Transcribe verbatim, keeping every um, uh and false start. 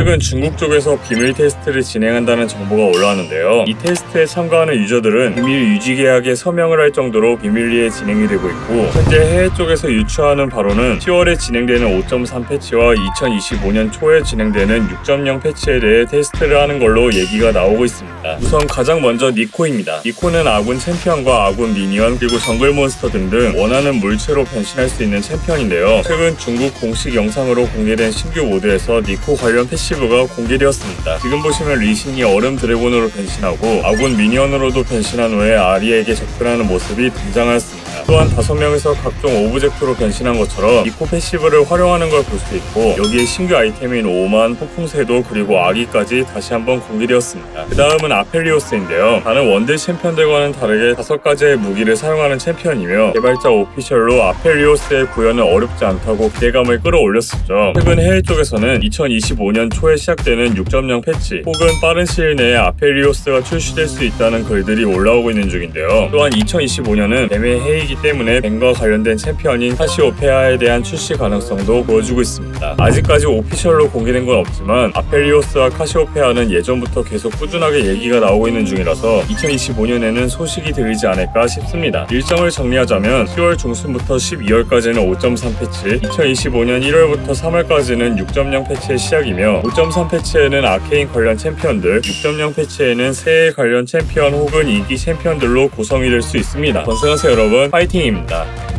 최근 중국 쪽에서 비밀 테스트를 진행한다는 정보가 올라왔는데요. 이 테스트에 참가하는 유저들은 비밀 유지 계약에 서명을 할 정도로 비밀리에 진행이 되고 있고, 현재 해외 쪽에서 유추하는 바로는 시월에 진행되는 오 점 삼 패치와 이천이십오 년 초에 진행되는 육 점 영 패치에 대해 테스트를 하는 걸로 얘기가 나오고 있습니다. 우선 가장 먼저 니코입니다. 니코는 아군 챔피언과 아군 미니언 그리고 정글 몬스터 등등 원하는 물체로 변신할 수 있는 챔피언인데요. 최근 중국 공식 영상으로 공개된 신규 모드에서 니코 관련 패시브가 공개되었습니다. 지금 보시면 리신이 얼음 드래곤으로 변신하고 아군 미니언으로도 변신한 후에 아리에게 접근하는 모습이 등장하였습니다. 또한 다섯 명에서 각종 오브젝트로 변신한 것처럼 니코 패시브를 활용하는 걸 볼 수 있고, 여기에 신규 아이템인 오만, 폭풍쇄도 그리고 아기까지 다시 한번 공개되었습니다. 그 다음은 아펠리오스인데요. 다른 원딜 챔피언들과는 다르게 다섯 가지의 무기를 사용하는 챔피언이며 개발자 오피셜로 아펠리오스의 구현은 어렵지 않다고 기대감을 끌어올렸었죠. 최근 해외 쪽에서는 이천이십오 년 초에 시작되는 육 점 영 패치 혹은 빠른 시일 내에 아펠리오스가 출시될 수 있다는 글들이 올라오고 있는 중인데요. 또한 이천이십오 년은 뱀의 해이 기 때문에 뱀과 관련된 챔피언인 카시오페아에 대한 출시 가능성도 보여주고 있습니다. 아직까지 오피셜로 공개된 건 없지만 아펠리오스와 카시오페아는 예전부터 계속 꾸준하게 얘기가 나오고 있는 중이라서 이천이십오 년에는 소식이 들리지 않을까 싶습니다. 일정을 정리하자면 시월 중순부터 십이월까지는 오 점 삼 패치, 이천이십오 년 일월부터 삼월까지는 육 점 영 패치의 시작이며, 오 점 삼 패치에는 아케인 관련 챔피언들, 육 점 영 패치에는 새해 관련 챔피언 혹은 인기 챔피언들로 구성이 될 수 있습니다. 건승하세요 여러분, 파이팅입니다.